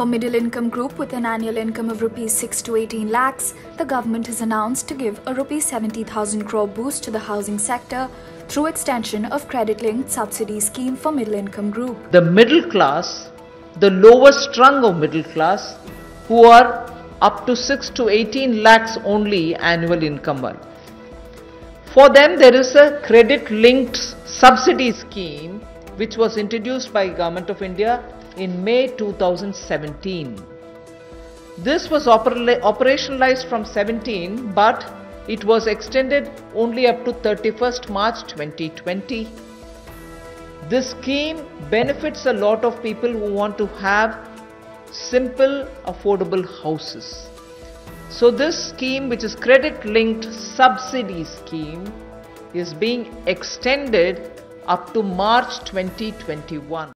For middle income group with an annual income of Rs 6 to 18 lakhs, the government has announced to give a Rs 70,000 crore boost to the housing sector through extension of Credit Linked Subsidy Scheme for middle income group. The middle class, the lower strung of middle class, who are up to 6 to 18 lakhs only annual income earned. For them, there is a Credit Linked Subsidy Scheme which was introduced by Government of India in May 2017. This was operationalized from 17, but it was extended only up to 31st March 2020. This scheme benefits a lot of people who want to have simple, affordable houses. So this scheme, which is Credit Linked Subsidy Scheme, is being extended up to March 2021.